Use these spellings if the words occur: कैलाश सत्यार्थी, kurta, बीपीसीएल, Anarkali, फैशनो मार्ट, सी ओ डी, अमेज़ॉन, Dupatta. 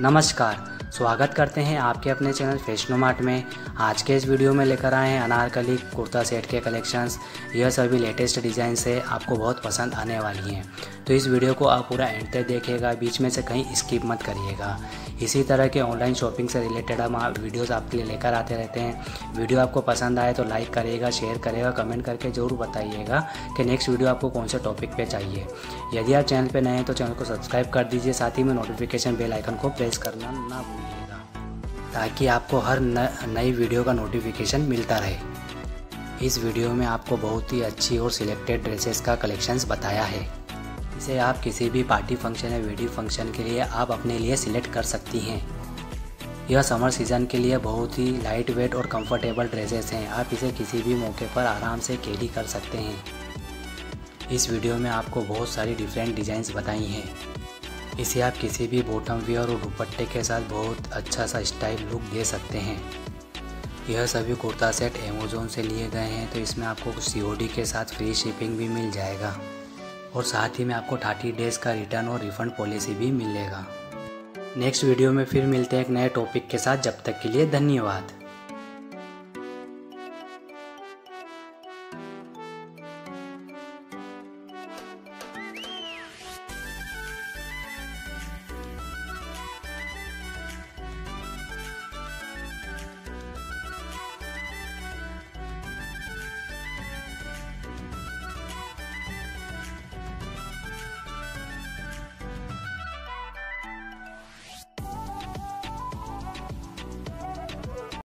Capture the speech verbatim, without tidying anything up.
नमस्कार, स्वागत करते हैं आपके अपने चैनल फैशनो मार्ट में। आज के इस वीडियो में लेकर आए हैं अनारकली कुर्ता सेट के कलेक्शंस। यह सभी लेटेस्ट डिज़ाइन से आपको बहुत पसंद आने वाली हैं, तो इस वीडियो को आप पूरा एंड तक देखिएगा, बीच में से कहीं स्किप मत करिएगा। इसी तरह के ऑनलाइन शॉपिंग से रिलेटेड हम वीडियोस आपके लिए लेकर आते रहते हैं। वीडियो आपको पसंद आए तो लाइक करिएगा, शेयर करिएगा, कमेंट करके ज़रूर बताइएगा कि नेक्स्ट वीडियो आपको कौन से टॉपिक पे चाहिए। यदि आप चैनल पे नए हैं तो चैनल को सब्सक्राइब कर दीजिए, साथ ही में नोटिफिकेशन बेल आइकन को प्रेस करना ना भूलिएगा, ताकि आपको हर नई वीडियो का नोटिफिकेशन मिलता रहे। इस वीडियो में आपको बहुत ही अच्छी और सिलेक्टेड ड्रेसेस का कलेक्शंस बताया है। इसे आप किसी भी पार्टी फंक्शन या वेडिंग फंक्शन के लिए आप अपने लिए सिलेक्ट कर सकती हैं। यह समर सीज़न के लिए बहुत ही लाइट वेट और कंफर्टेबल ड्रेसेस हैं। आप इसे किसी भी मौके पर आराम से कैरी कर सकते हैं। इस वीडियो में आपको बहुत सारी डिफरेंट डिज़ाइंस बताई हैं। इसे आप किसी भी बॉटम वेयर और दुपट्टे के साथ बहुत अच्छा सा स्टाइल लुक दे सकते हैं। यह सभी कुर्ता सेट अमेज़ॉन से लिए गए हैं, तो इसमें आपको कुछ सी ओ डी के साथ फ्री शिपिंग भी मिल जाएगा और साथ ही में आपको तीस डेज़ का रिटर्न और रिफंड पॉलिसी भी मिलेगा। नेक्स्ट वीडियो में फिर मिलते हैं एक नए टॉपिक के साथ। जब तक के लिए धन्यवाद।